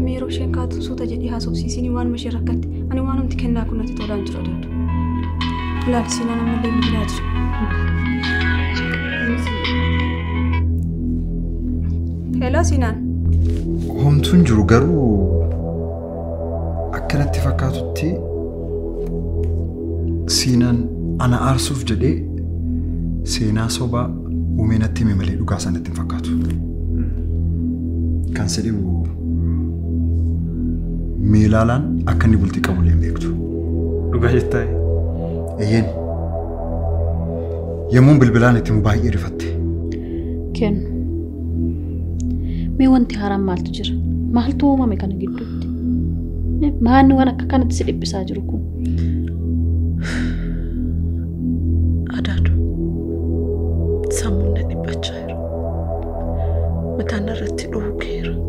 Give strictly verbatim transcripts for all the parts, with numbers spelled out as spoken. ميرو شيكات صوت جديها صوت سيسيني وان مشي ركت أنا وانم تكنا كنا تطولان تردد لا بسينا أنا ملي بلاد هلا سينان هم تنجرو قرو أكلت فكاتو تي سينان أنا أرسوف جدي سينا صوبا ومن التيم ملي لقاسان التنفكاتو كان سليو ميلالان أكني بلتي كابولين بيكتو لقاجتاي أيين يمون بالبلانة تمباهي إرفتي كين مي وانتي هرام مال تجر مال توما مي كان جدوتي ما هنو أنا كانت سليب بساجركم أدادو سامونا نبتشاير متانا رتلوه كير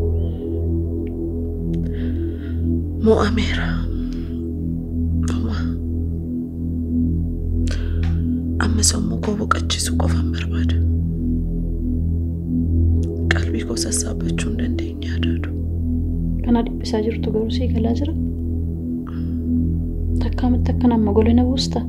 مو أميرة أما أما سمو قوبك أجيسو قفهم برباد قلبي قوسا سابتشون دندين يادادو أنا دي بساجر تقرسي كلاجرة تكامت تكنا أما قولينا بوستا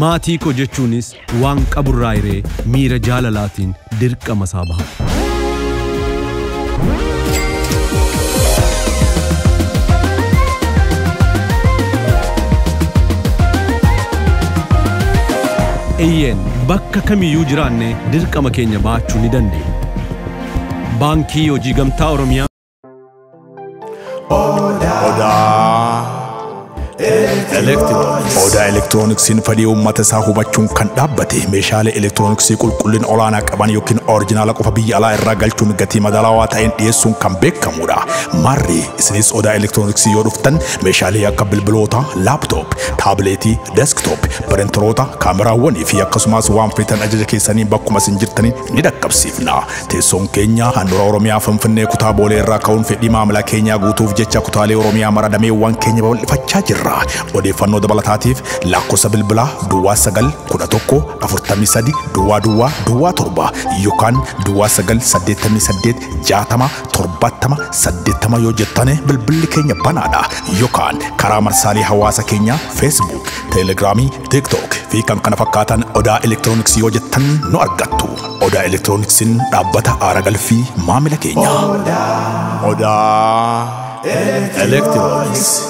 maatii koo jechuunis waan qaburraa iree miira jaalalaatiin dirqama isaa baha. Eeyyeen bakka kamiyyuu jiraanne dirqama keenya baachuu ni dandeenya. Baankii Hojii Gamtaa Oromiyaa. Odaa elektirooniksiin fadhii uummata isaa hubachuun kan dhaabbate meeshaalee elektirooniksii qulqullin olaanaa qaban yookiin orijinaala qofa biyya alaa irraa galchuun gatii madaalawaa ta'een dhiyeessuun kan beekamudha. Marri isinis odaa elektirooniksii yoo dhuftan meeshaalee akka bilbiloota, laaptoop, taabileetii, deesktoop, pirinteroota, kaameraawwanii fi akkasumas waan feetan ajaja keessaniin bakkuma isin jirtaniin ni dhaqqabsiifna. Teessoon keenya handhuura Oromiyaa Finfinnee kutaa Boolee irraa ka'uun fedhii maamilaa keenyaa guutuuf jecha kutaalee Oromiyaa mara dameewwan keenya babal'ifachaa jirra. Odeeffannoo dabalataatiif lakkoofsa bilbilaa duwwaa sagal kudha tokko afurtamii sadi duwwaa duwwaa duwwaa torba yookaan duwwaa sagal saddeettamii saddeet jaatama torbattama saddeettama yoo jettane bilbilli keenya banaadha yookaan karaa marsaalee hawaasa keenyaa Facebook, Telegram, TikTok fi kan kana fakkaatan odaa elektirooniksii yoo jettan nu argattu. Odaa elektirooniksiin dhaabbata aara galfii maamila keenyaa. Odaa elektirooniksii.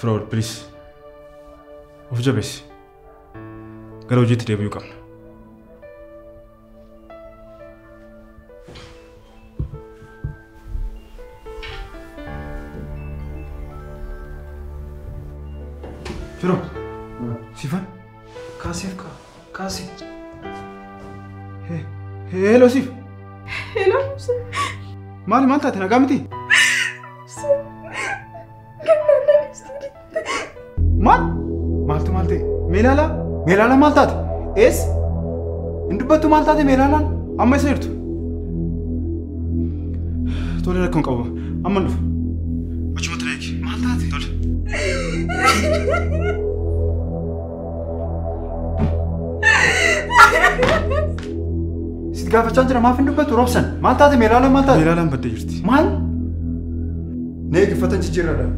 Fraud, please. Of Jabes. Garojit Debucam. شنو؟ سيفان؟ كاسيف كا كاسيف هي هي هلو سيف هلو سيف مالي ما انت هنا قامتي؟ سيف كنا نستودي مال؟ مالتي مالتي ميلالا ميلالا مالتات ايس؟ اندبتو مالتاتي ميلالا اما يصيرتو تولي لكم قوة اما نفهم ستقافة تجرى ما في النبات وروبسن ما تاتي ميلالا ما تاتي ميلالا بدي يرتي مال نيجي فتن تجرى لا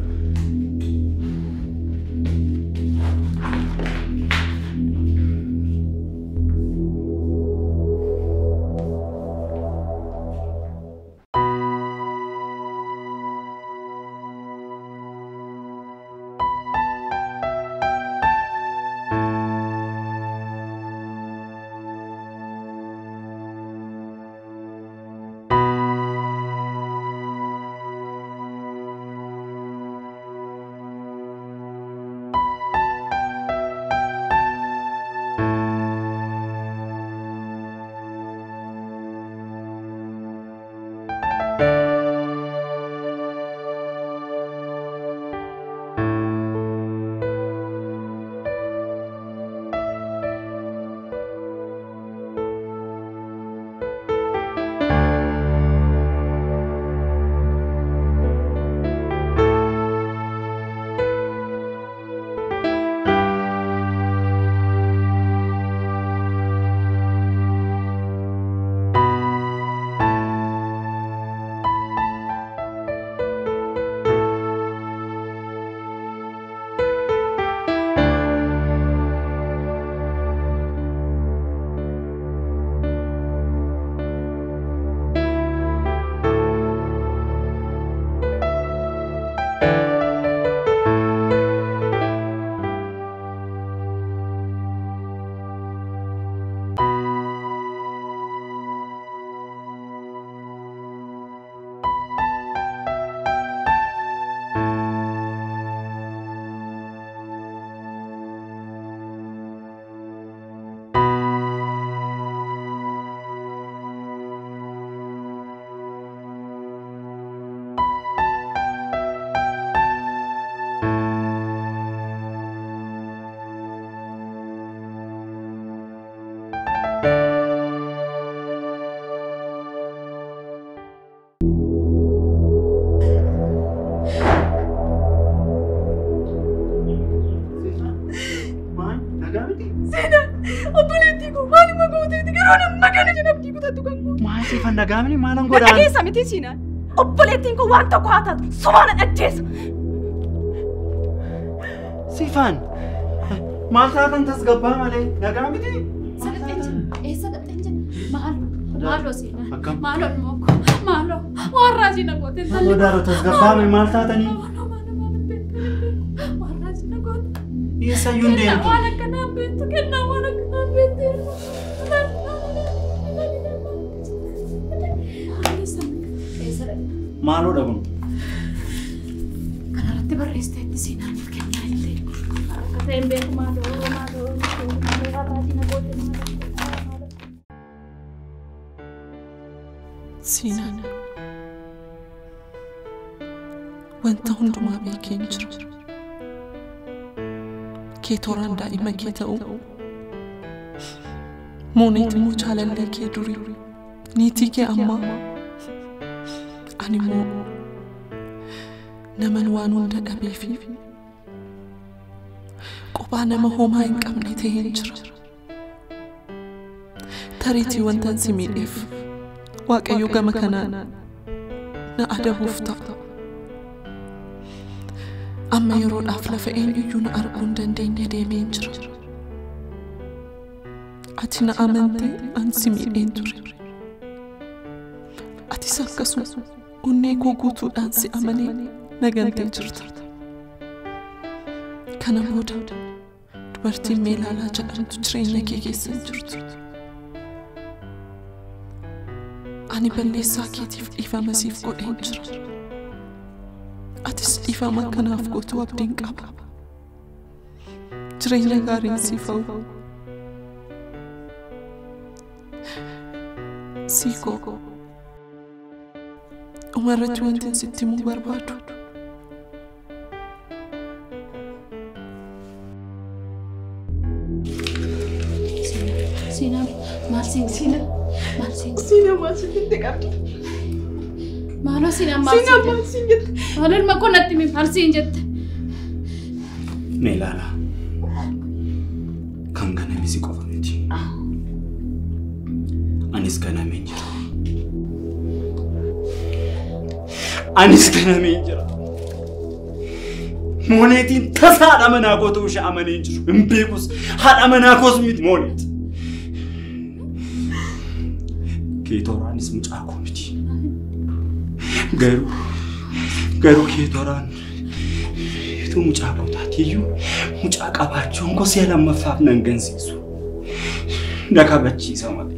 أنا قامني ما لهم قدام. أنا كيسة متيسينا. أبليتين كو وان تقاطع. سبحان الأجهزة. سيفان. ما خلاص أنت سقبها مالي. أنا قامني تي. سقط إنجن. إيه سقط إنجن. ماله. ماله سينا. ماله الموك. ماله. وراجينا قوت. الله دارو تسقبها مي مال تاني. ماله ماله ماله بيت. وراجينا قوت. إيه سايون دين. كنا وانا كنا بيت. كنا وانا كنا بيت. مالو دابون كان رتب الريستات سينا كنا اللي كتاين بيك مالو مالو غادينا بوتي سينا وانت هند ما بيكي نجر كي توران دائما كي تاو مونيت مو جالن لكي دوري نيتي كي اما أنا مو نمن وانون ده أبي في قبانا ما هو ما ينكم نتهنجر تريتي وانتن سمين إف واقع يوغا مكانا نأده وفتا أما يرون أفلا فإن يجون أربون دندين دي منجر أتنا أمنتي أن سمين إنجر أتي سالكسو وني كوكوتو أنسي أماني نغنتي جرترت كان مودا دبرتي ميلالا جأن تجرين نكيكي سنجرترت أني بلي ساكيتي في إيفا مسيف قو إنجرت أتس إيفا مكناف قوتو أبدين قبل três lugares em Sifão. Sigo. Uma retuante em sétimo barbado. Sina, Marcin, Sina, Marcin, Sina, Marcin, te capto. Mano, Sina, Marcin, Sina, Marcin, te. Mano, ma conatti mi Marcin, te. Melala, kanga na misi kovanti. Aniska na menjera. Aniska na menjera. Monetin tasa amana koto usha amaninjru. Impebus har amana kosmit monet. Kitoran is much akomiti. Garu, garu kitoran. تو مجابو تاتیو مجاقا باچون کو سیلا مفاف نن گنسیسو دکا بچی سامالی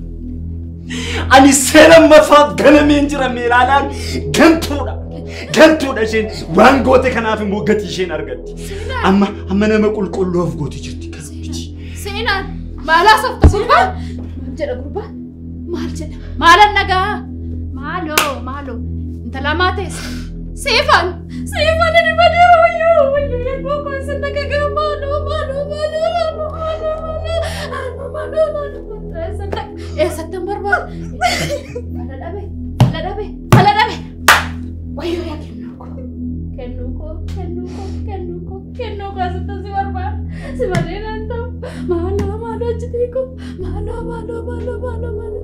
أنا سلام ما فاف جنا مينجر ميلالا جنتورا جنتورا شين وان قوتي كان عارف موجتي شين أرجتي أما أما أنا ما أقول كله في قوتي جرتي كذبتي سينا ما لا صفت صفبة جرا غربة مالجنا مالنا جا مالو مالو أنت لا ما تيس سيفان سيفان اللي بديه ويو ويو لبوا كل سنة كجمانو مانو مانو مانو مانو مانو مانو يا سنتك يا سبتمبر بار هلا دبي هلا دبي هلا دبي ويو يا كنوكو كنوكو كنوكو كنوكو كنوكو يا سبتمبر بار سبتمبر أنت مانو مانو جديكو مانو مانو مانو مانو مانو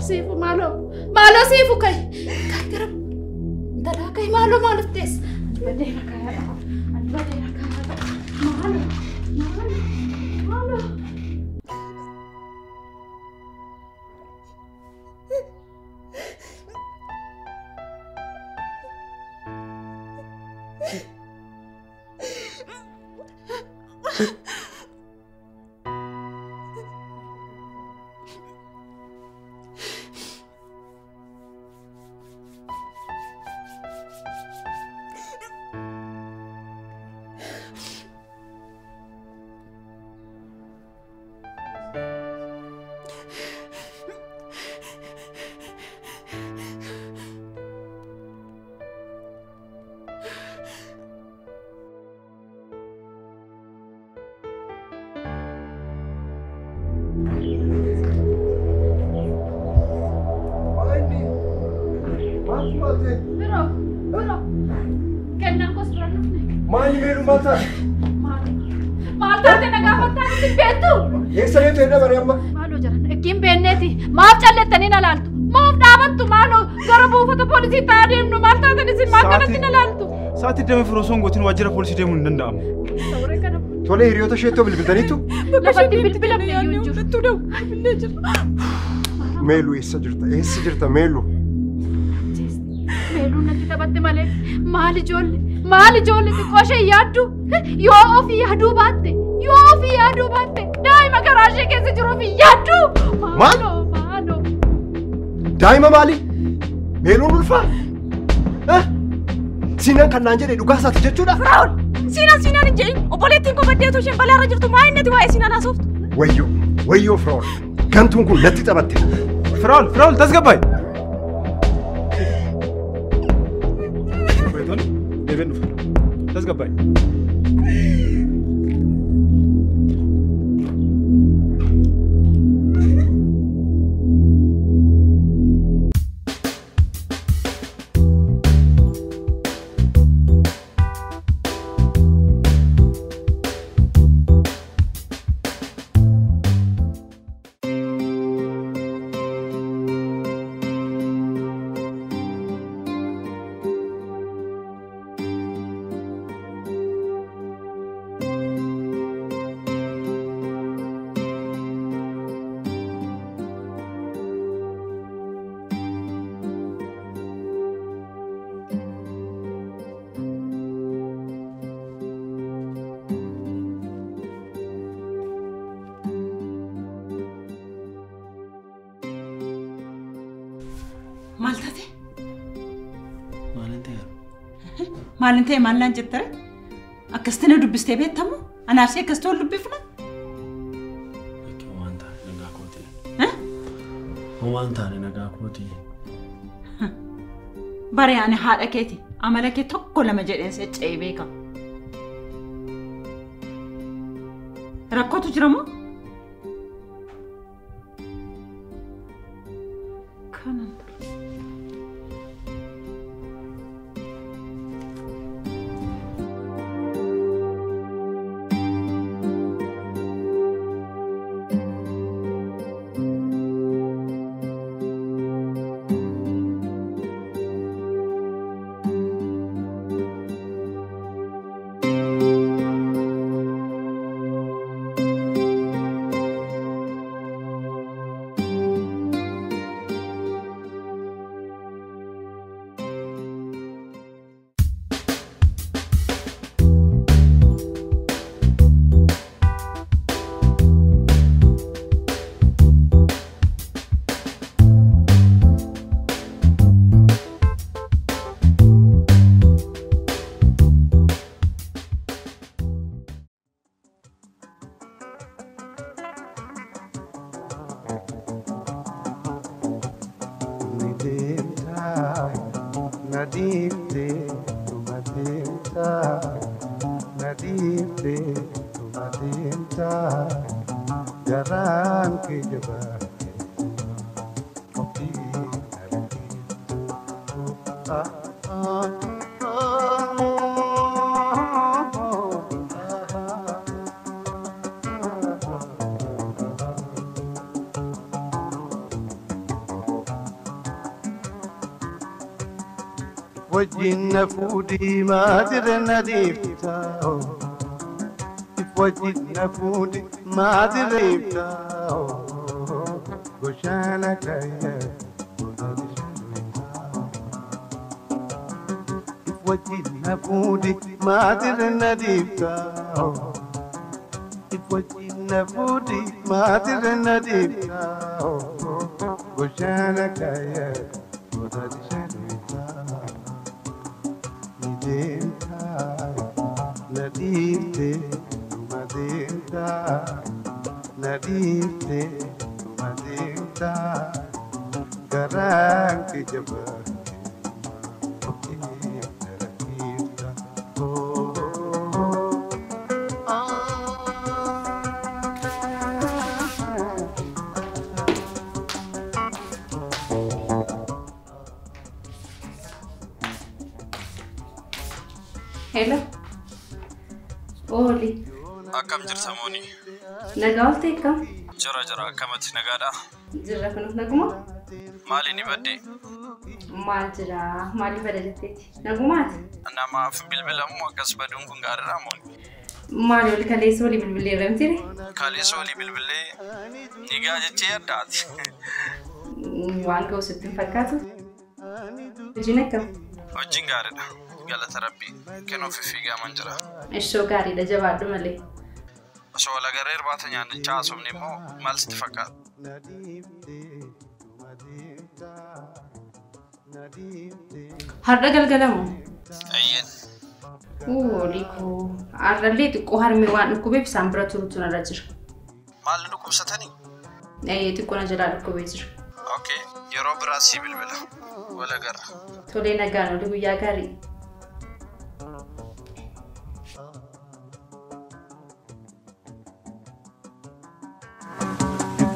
سيفو مانو مانو سيفو كي دلا كي مالو مالو تيس بدينا كهذا بدينا كهذا مالو مالو مالو ساتدم فروسون قوتين واجرا فولسي دمون ندام. تولي ريوتا شيء تقبل بدنيتو. لفتي بالبلم ينجر. تدو. ميلو يسجرتا يسجرتا ميلو. ميلو نكتي تبتدي ماله مالي جول مالي جول تكوشة يادو يو في يادو باتة يو في يادو باتة دايما كراشة كسجرو في يادو. مالو مالو. دايما مالي ميلو نلفا. ها. سينا كان نانجر يدوكا ساتجت شو ده؟ فراول سينا سينا نجيء وبليتين كوبديه توشين بلاه رجل توما إني تواي سينا ناسوفت ويو ويو فراول كان تومكو لاتي تبتدي فراول فراول تسقباي بيتون بيفن تسقباي مالتاتي؟ مالنتي مالنتي مالنا جترة؟ أكستنا دبستي بيت تمو؟ أنا أشياء كستول دبفنا؟ كمان تاني نجاكوتي. ها؟ كمان تاني نجاكوتي. بري أنا حركتي، عملك تقول لما جلست أي بيكا. ركوت جرمو؟ وجدنا فودي ما درنا ديفتاو وجدنا فودي ما دريفتاو غشانك يا وجدنا فودي ما درنا ديفتاو وجدنا فودي ما درنا ديفتاو غشانك يا Nadifte, tumadinta. Nadifte, tumadinta. Garang kejabat. نجاوتك كم؟ جرا جرا كمت نجارة. جرا كنوف نجوما؟ مالي نبدي. مال جرا مالي بدلتك نجومات؟ أنا ما في بالبل أمو كسب دون كنجار رامون. مالي ولا كليس ولا بالبل رمتيري؟ كليس ولا بالبل نجارة تيار داد. وانك وستين فكاتو؟ وجينك كم؟ وجين جارنا قال تربي كنوف في جامن جرا. إيشو جاري ده جوادو مالي. شو ولا غير باتني عن الجاس ومنيمو ما لستفكر. هرجع الكلامه. أيه. أوه ليكو. أرليتك وهرمي وانكو بيبسام برا تروتونا رجع. ما لنكو بستني. أيه تكونا جلالكو بيجر. أوكي يروح براسي بالبلا ولا غير. تولينا كانوا ليكو يا كاري.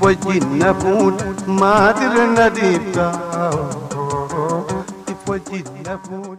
وجدنا فود ما درنا ديفتاو وجدنا فود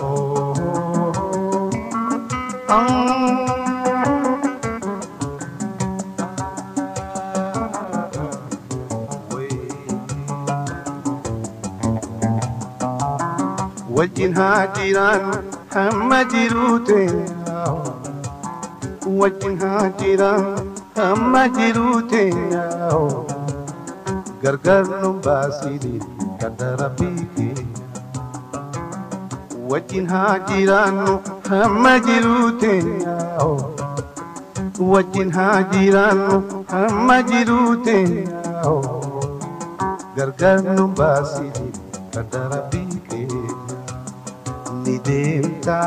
أوه أم وجنها جيران هم جروتي وجنها جيران هم جروتي غرغر نباسيدي قدر بيكي وجنها جيران هم جروتي وجنها جيران هم جروتي غرغر نباسيدي قدر بيكي ندمتا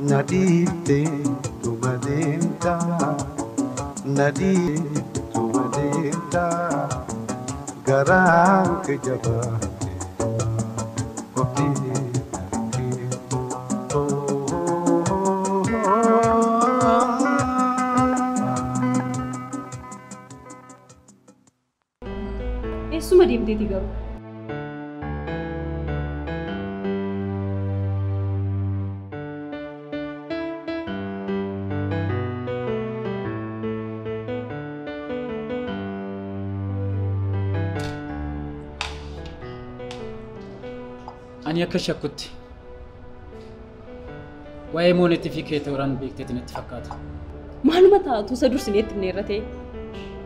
ندمتي توم دمتا ندمتي توم دمتا غرام في جبهة إيه سو ندمتي تيجا أنا كشكوتي، وأي مونتي في كيتوران بيكتي نتفقدها. معلومة تعطو سدور سنيت بنيرتي،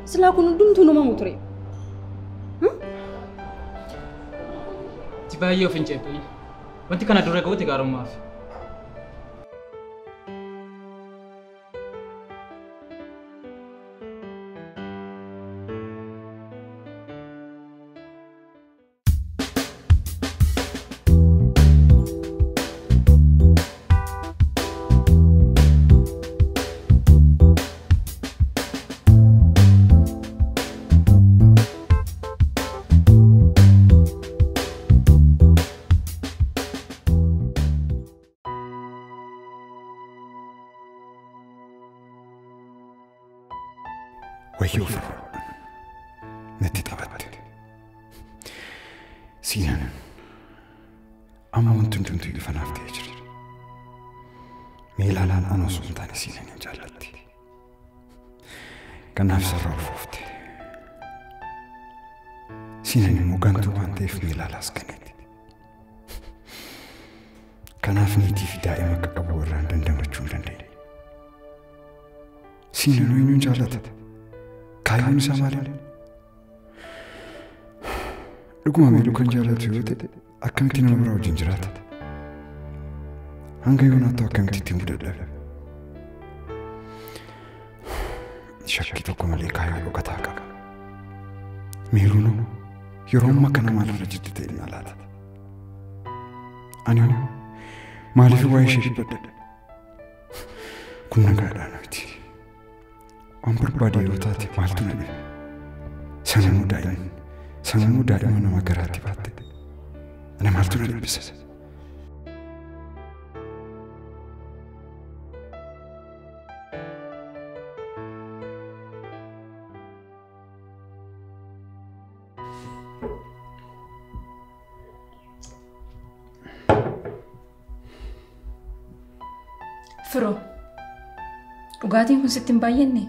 سلاكون دم تونو ما مطري. هم؟ تبايعي وفين جابي؟ وانتي كنا دورة قوتي كارم ماف. يروم ما كان مال الرجل تدين على هذا. أنا مالي في واي شيء بدل. كنا قاعدين نبتي. أمبر بدي وتاتي مالتنا. سنة مودين، سنة مودين أنا ما قرأت باتد. أنا مالتنا بس. فرو، وقاعدين كن ستين باينني.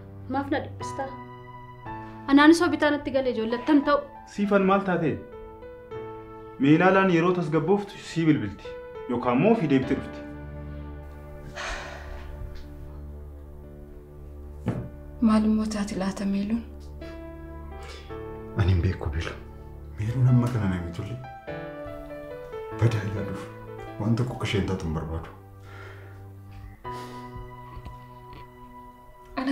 ما فينا دبستا أنا أنا سوى بتانا تقلي جولة تمتو سيفا المال تاتي ميلالان يرو تسقبوفت سيب البلتي يوكا مو في دي بترفتي معلومو تاتي لا تميلون أنا مبيكو بيلو ميلون أما كان أنا ميتولي بدأ إلا دوف وأنت كوكشين تاتم بربادو أنا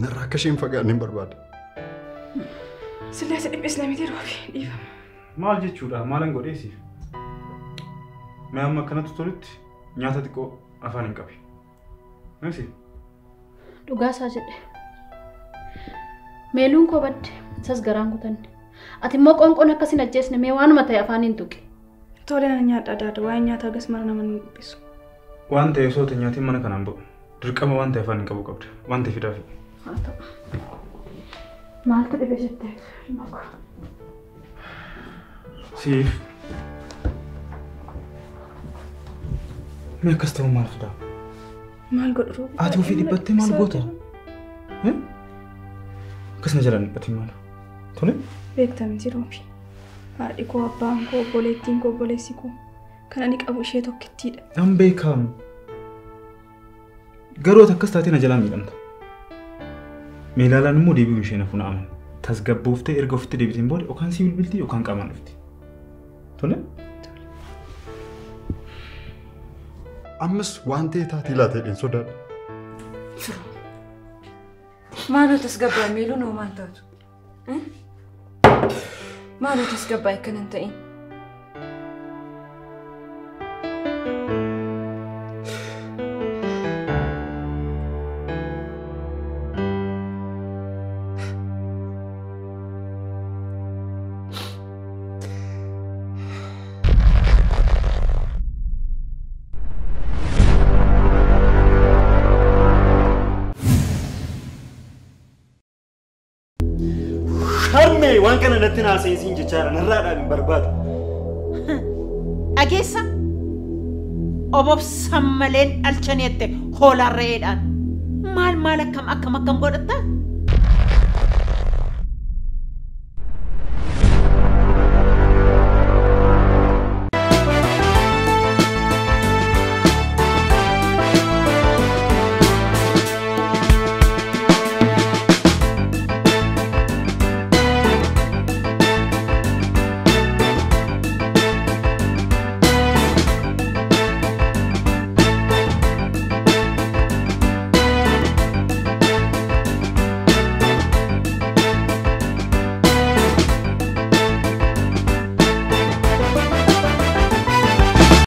نراكشين فقعن برباد سلاسة ام اسلامي دي روبي ايفا مال جيتشو دا مالان قول ايسيف ما اما كانت تطولت نياتا تكو افان انقبي نمسي دوغاسا جد ميلون كو بد ساسقران قطن اتي موك انقو ناكسين اجيسن ميوانو متاي افان انتوكي تولينا نياتا داد وين نياتا قسمرنا من بيسو وان تيسو تنياتي مانا كانان بو درقما وان تيفان انقبو قبد وان تيفيدافي مالك مالك بيجتك مالك سيف ما كستو مالك دا مالك رو اتو في دبتي مالك غوتا هم كسنا جران دبتي مالك تولي بيكتا من جيروبي هاديكو بانكو بوليتينكو بوليسيكو كانانيك ابو شيتو كتيدا ام بيكام غرو تكستاتينا جلامي دمت ميلالان مو ديبي مشينا فونا عمل تسقبوفتي إرقوفتي ديبتين بولي وكان سيبل بلتي وكان كامان افتي تولي؟ تولي أمس وانتي تاتي لا تلين سوداد فرو مالو تسقبا ميلون ومان تاتو مالو تسقبا يكن انتين أنا سينج جارا نرادا من برباد. أجيسا؟ أبوب سملين ألشنيتة هولا ريدان. مال مالك كم أكمل كم قرطة؟